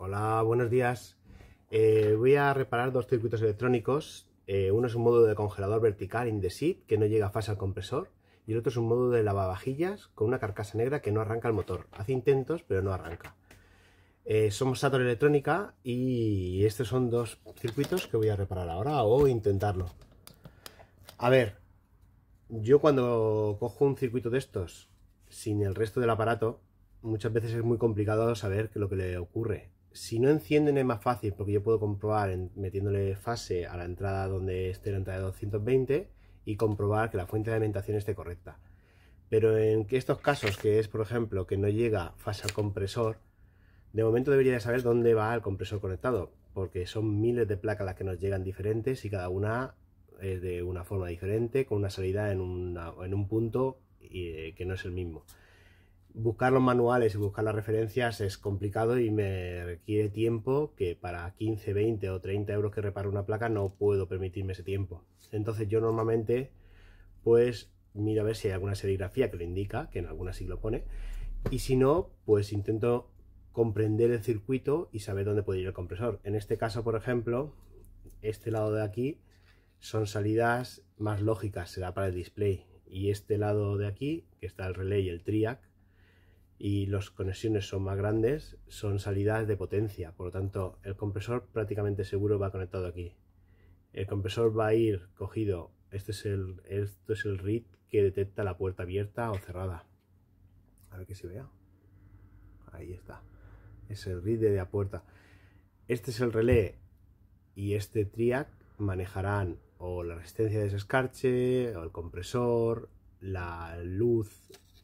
Hola, buenos días. Voy a reparar dos circuitos electrónicos. Uno es un módulo de congelador vertical Indesit que no llega a fase al compresor, y el otro es un módulo de lavavajillas con una carcasa negra que no arranca el motor. Hace intentos, pero no arranca. Somos SATOR Electrónica y estos son dos circuitos que voy a reparar ahora o intentarlo. A ver, yo cuando cojo un circuito de estos sin el resto del aparato, muchas veces es muy complicado saber lo que le ocurre. Si no encienden es más fácil, porque yo puedo comprobar metiéndole fase a la entrada donde esté la entrada de 220 y comprobar que la fuente de alimentación esté correcta. Pero en estos casos, que es por ejemplo que no llega fase al compresor, de momento debería de saber dónde va el compresor conectado, porque son miles de placas las que nos llegan diferentes y cada una es de una forma diferente, con una salida en un punto que no es el mismo. Buscar los manuales y buscar las referencias es complicado y me requiere tiempo que para 15, 20 o 30 euros que reparo una placa no puedo permitirme ese tiempo. Entonces yo normalmente pues miro a ver si hay alguna serigrafía que lo indica, que en alguna sí lo pone, y si no, pues intento comprender el circuito y saber dónde puede ir el compresor. En este caso, por ejemplo, este lado de aquí son salidas más lógicas, será para el display, y este lado de aquí, que está el relay y el triac, y las conexiones son más grandes, son salidas de potencia. Por lo tanto, el compresor prácticamente seguro va conectado aquí. El compresor va a ir cogido, esto es el read que detecta la puerta abierta o cerrada, a ver que se vea, ahí está, es el read de la puerta. Este es el relé y este triac manejarán o la resistencia de desescarche o el compresor, la luz.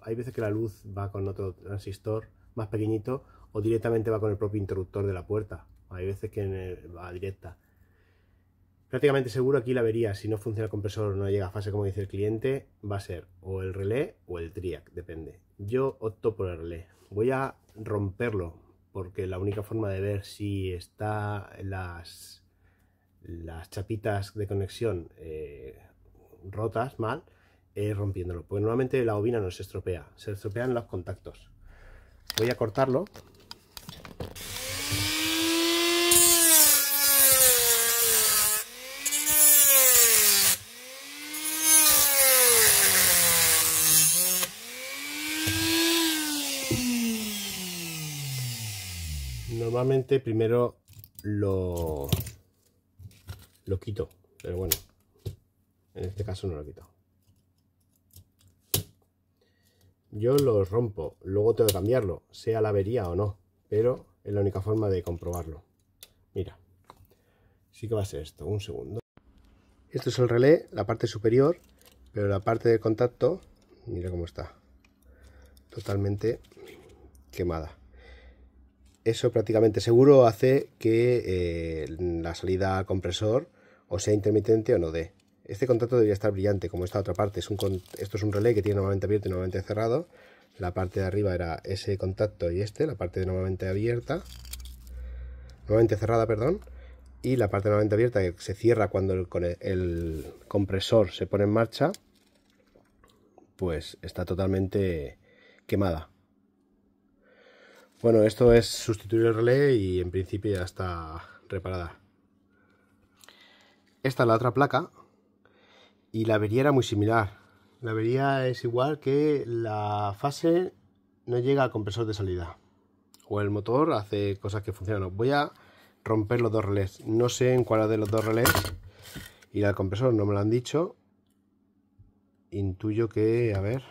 Hay veces que la luz va con otro transistor más pequeñito o directamente va con el propio interruptor de la puerta. Hay veces que va directa. Prácticamente seguro aquí la vería. Si no funciona el compresor o no llega a fase, como dice el cliente, va a ser o el relé o el triac, depende. Yo opto por el relé. Voy a romperlo porque la única forma de ver si está las chapitas de conexión rotas mal rompiéndolo, porque normalmente la bobina no se estropea, se estropean los contactos. Voy a cortarlo. Normalmente primero lo quito, pero bueno, en este caso no lo he quitado. Yo los rompo, luego tengo que cambiarlo, sea la avería o no, pero es la única forma de comprobarlo. Mira, sí que va a ser esto, un segundo. Esto es el relé, la parte superior, pero la parte de contacto, mira cómo está, totalmente quemada. Eso prácticamente seguro hace que la salida al compresor o sea intermitente o no dé. Este contacto debería estar brillante, como esta otra parte. Esto es un relé que tiene normalmente abierto y normalmente cerrado. La parte de arriba era ese contacto y este, la parte normalmente abierta, normalmente cerrada, perdón, y la parte normalmente abierta que se cierra cuando el compresor se pone en marcha, pues está totalmente quemada. Bueno, esto es sustituir el relé y en principio ya está reparada. Esta es la otra placa. Y la avería era muy similar. La avería es igual que la fase no llega al compresor de salida. O el motor hace cosas que funcionan. Voy a romper los dos relés. No sé en cuál de los dos relés irá al compresor, no me lo han dicho. Intuyo que... A ver...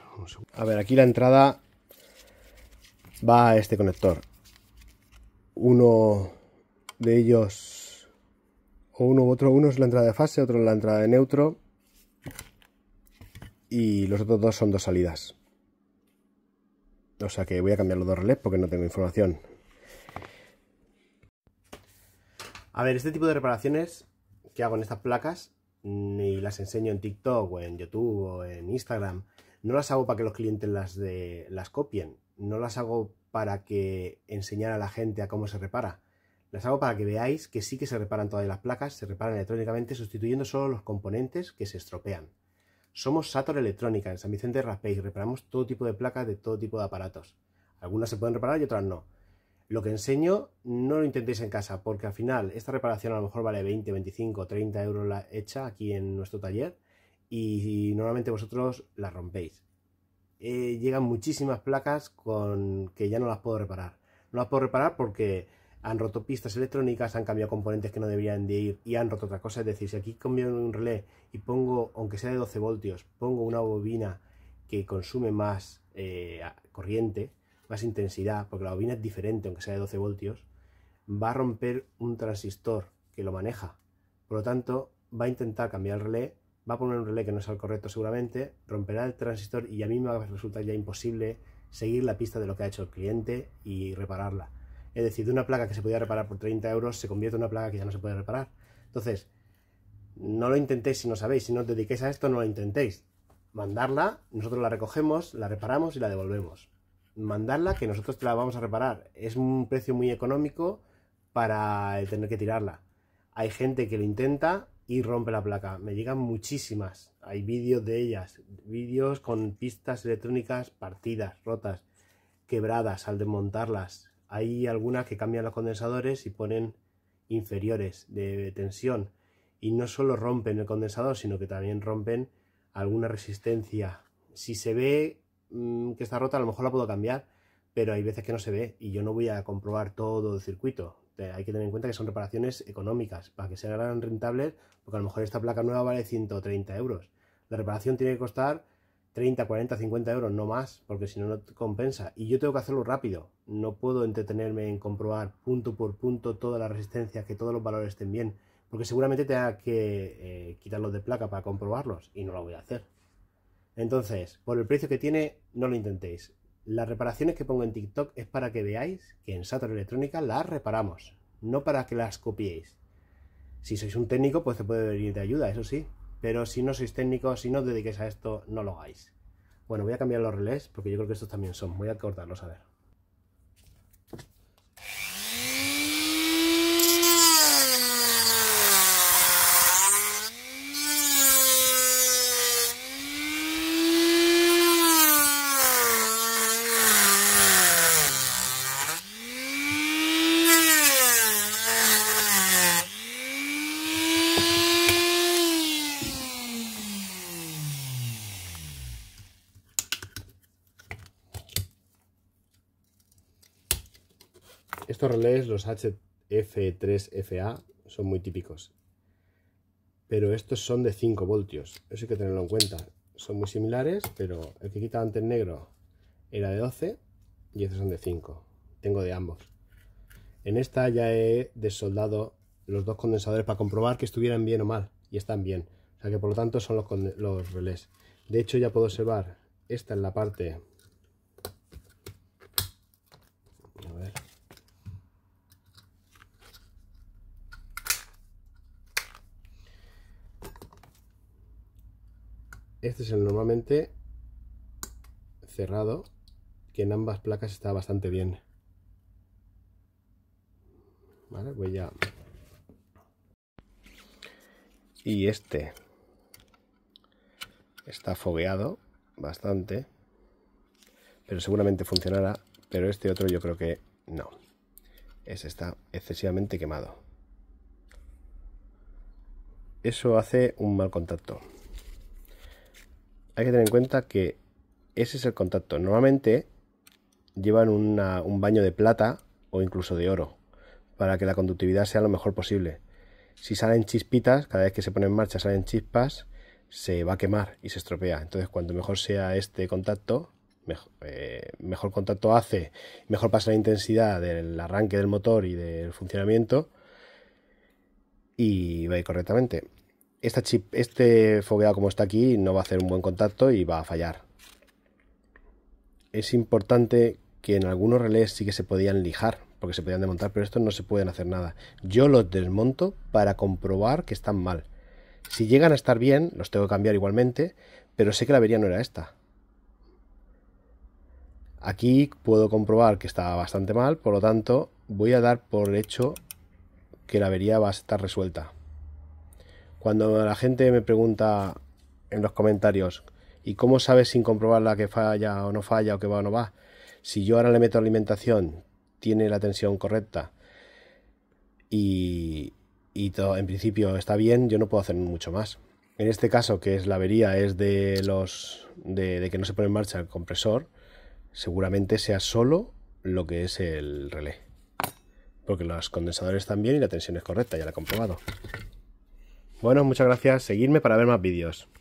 aquí la entrada va a este conector. Uno de ellos... O uno u otro. Uno es la entrada de fase, otro es la entrada de neutro. Y los otros dos son dos salidas. O sea que voy a cambiar los dos relés porque no tengo información. A ver, este tipo de reparaciones que hago en estas placas y las enseño en TikTok o en YouTube o en Instagram, no las hago para que los clientes las copien. No las hago para que enseñar a la gente a cómo se repara. Las hago para que veáis que sí que se reparan todas las placas, se reparan electrónicamente sustituyendo solo los componentes que se estropean. Somos SATOR Electrónica en San Vicente del Raspeig. Reparamos todo tipo de placas de todo tipo de aparatos. Algunas se pueden reparar y otras no. Lo que enseño no lo intentéis en casa, porque al final esta reparación a lo mejor vale 20, 25, 30 euros la hecha aquí en nuestro taller y normalmente vosotros la rompéis. Llegan muchísimas placas con que ya no las puedo reparar. No las puedo reparar porque han roto pistas electrónicas, han cambiado componentes que no deberían de ir y han roto otra cosa. Es decir, si aquí cambio un relé y pongo, aunque sea de 12 voltios, pongo una bobina que consume más corriente, más intensidad, porque la bobina es diferente, aunque sea de 12 voltios, va a romper un transistor que lo maneja. Por lo tanto, va a intentar cambiar el relé, va a poner un relé que no es el correcto seguramente, romperá el transistor y a mí me va a resultar ya imposible seguir la pista de lo que ha hecho el cliente y repararla. Es decir, de una placa que se podía reparar por 30 euros se convierte en una placa que ya no se puede reparar. Entonces, no lo intentéis si no sabéis, si no os dediquéis a esto, no lo intentéis. Mandarla, nosotros la recogemos, la reparamos y la devolvemos. Mandarla, que nosotros te la vamos a reparar. Es un precio muy económico para el tener que tirarla. Hay gente que lo intenta y rompe la placa. Me llegan muchísimas. Hay vídeos de ellas, vídeos con pistas electrónicas partidas, rotas, quebradas al desmontarlas. Hay algunas que cambian los condensadores y ponen inferiores de tensión. Y no solo rompen el condensador, sino que también rompen alguna resistencia. Si se ve que está rota, a lo mejor la puedo cambiar, pero hay veces que no se ve y yo no voy a comprobar todo el circuito. Hay que tener en cuenta que son reparaciones económicas para que sean rentables, porque a lo mejor esta placa nueva vale 130 euros. La reparación tiene que costar 30, 40, 50 euros, no más, porque si no, no compensa. Y yo tengo que hacerlo rápido. No puedo entretenerme en comprobar punto por punto toda la resistencia, que todos los valores estén bien, porque seguramente tenga que quitarlos de placa para comprobarlos y no lo voy a hacer. Entonces, por el precio que tiene, no lo intentéis. Las reparaciones que pongo en TikTok es para que veáis que en SATOR Electrónica las reparamos, no para que las copiéis. Si sois un técnico, pues te puede venir de ayuda, eso sí. Pero si no sois técnicos, si no os dediquéis a esto, no lo hagáis. Bueno, voy a cambiar los relés porque yo creo que estos también son. Voy a cortarlos, a ver. Estos relés, los HF3FA, son muy típicos, pero estos son de 5 voltios, eso hay que tenerlo en cuenta. Son muy similares, pero el que quitaba antes negro era de 12 y estos son de 5, tengo de ambos. En esta ya he desoldado los dos condensadores para comprobar que estuvieran bien o mal, y están bien, o sea que por lo tanto son los relés. De hecho ya puedo observar, esta es la parte... Este es el normalmente cerrado, que en ambas placas está bastante bien. Vale, voy ya. Y este está fogueado bastante, pero seguramente funcionará. Pero este otro yo creo que no. Ese está excesivamente quemado. Eso hace un mal contacto. Hay que tener en cuenta que ese es el contacto. Normalmente llevan un baño de plata o incluso de oro para que la conductividad sea lo mejor posible. Si salen chispitas, cada vez que se pone en marcha salen chispas, se va a quemar y se estropea. Entonces cuanto mejor sea este contacto, mejor contacto hace, mejor pasa la intensidad del arranque del motor y del funcionamiento y va a ir correctamente. Este fogueado como está aquí no va a hacer un buen contacto y va a fallar. Es importante que en algunos relés sí que se podían lijar, porque se podían desmontar, pero estos no se pueden hacer nada. Yo los desmonto para comprobar que están mal. Si llegan a estar bien, los tengo que cambiar igualmente, pero sé que la avería no era esta. Aquí puedo comprobar que está bastante mal, por lo tanto voy a dar por hecho que la avería va a estar resuelta. Cuando la gente me pregunta en los comentarios, ¿y cómo sabes sin comprobarla que falla o no falla o que va o no va? Si yo ahora le meto alimentación, tiene la tensión correcta y todo, en principio está bien, yo no puedo hacer mucho más. En este caso, que es la avería, es de que no se pone en marcha el compresor, seguramente sea solo lo que es el relé, porque los condensadores están bien y la tensión es correcta, ya la he comprobado. Bueno, muchas gracias, seguidme para ver más vídeos.